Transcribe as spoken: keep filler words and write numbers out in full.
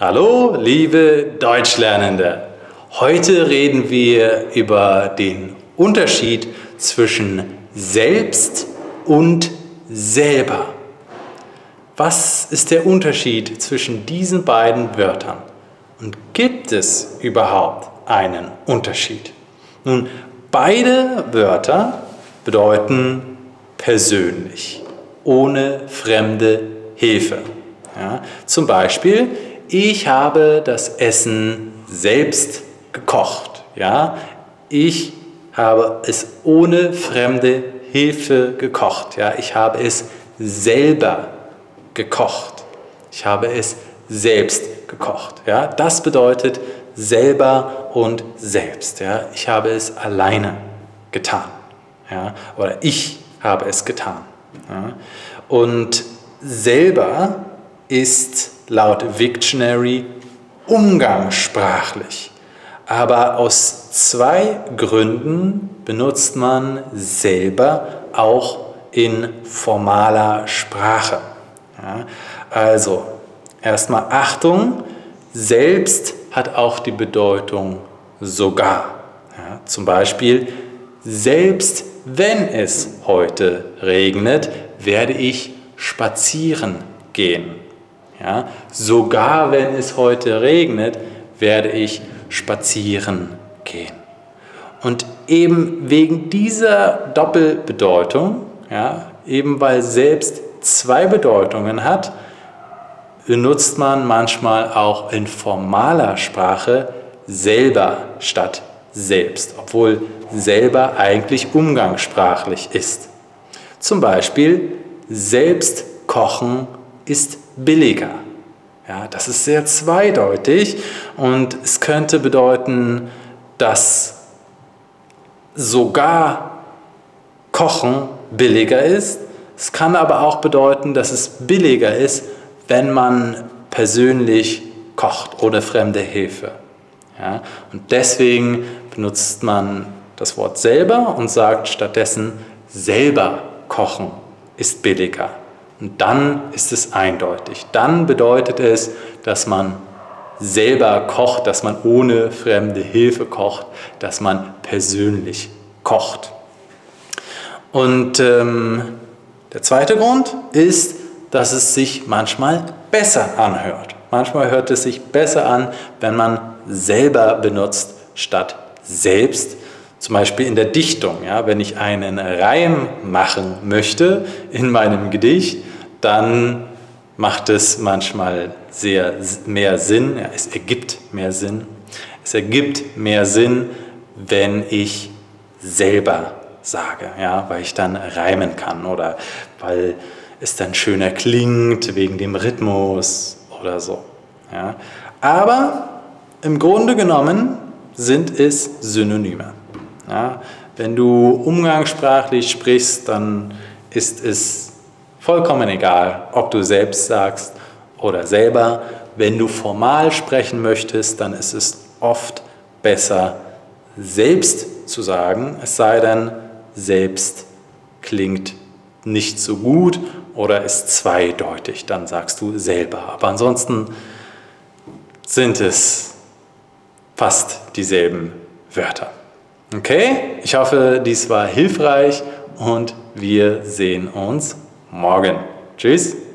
Hallo, liebe Deutschlernende! Heute reden wir über den Unterschied zwischen selbst und selber. Was ist der Unterschied zwischen diesen beiden Wörtern? Und gibt es überhaupt einen Unterschied? Nun, beide Wörter bedeuten persönlich, ohne fremde Hilfe. Ja, zum Beispiel: Ich habe das Essen selbst gekocht. Ja? Ich habe es ohne fremde Hilfe gekocht. Ja? Ich habe es selber gekocht. Ich habe es selbst gekocht. Ja? Das bedeutet selber und selbst. Ja? Ich habe es alleine getan. Ja? Oder ich habe es getan. Ja? Und selber ist laut Wiktionary umgangssprachlich. Aber aus zwei Gründen benutzt man selber auch in formaler Sprache. Ja, also erstmal Achtung, selbst hat auch die Bedeutung sogar. Ja, zum Beispiel: Selbst wenn es heute regnet, werde ich spazieren gehen. Ja, sogar wenn es heute regnet, werde ich spazieren gehen. Und eben wegen dieser Doppelbedeutung, ja, eben weil selbst zwei Bedeutungen hat, benutzt man manchmal auch in formaler Sprache selber statt selbst, obwohl selber eigentlich umgangssprachlich ist. Zum Beispiel: Selbst kochen ist billiger. Ja, das ist sehr zweideutig und es könnte bedeuten, dass sogar Kochen billiger ist. Es kann aber auch bedeuten, dass es billiger ist, wenn man persönlich kocht, ohne fremde Hilfe. Ja, und deswegen benutzt man das Wort selber und sagt stattdessen: Selber kochen ist billiger. Und dann ist es eindeutig. Dann bedeutet es, dass man selber kocht, dass man ohne fremde Hilfe kocht, dass man persönlich kocht. Und ähm, der zweite Grund ist, dass es sich manchmal besser anhört. Manchmal hört es sich besser an, wenn man selber benutzt statt selbst. Zum Beispiel in der Dichtung. Ja, wenn ich einen Reim machen möchte in meinem Gedicht, dann macht es manchmal sehr mehr Sinn. Ja, es ergibt mehr Sinn. Es ergibt mehr Sinn, wenn ich selber sage, ja, weil ich dann reimen kann oder weil es dann schöner klingt wegen dem Rhythmus oder so. Ja. Aber im Grunde genommen sind es Synonyme. Ja, wenn du umgangssprachlich sprichst, dann ist es vollkommen egal, ob du selbst sagst oder selber. Wenn du formal sprechen möchtest, dann ist es oft besser, selbst zu sagen, es sei denn, selbst klingt nicht so gut oder ist zweideutig, dann sagst du selber. Aber ansonsten sind es fast dieselben Wörter. Okay, ich hoffe, dies war hilfreich und wir sehen uns morgen. Tschüss!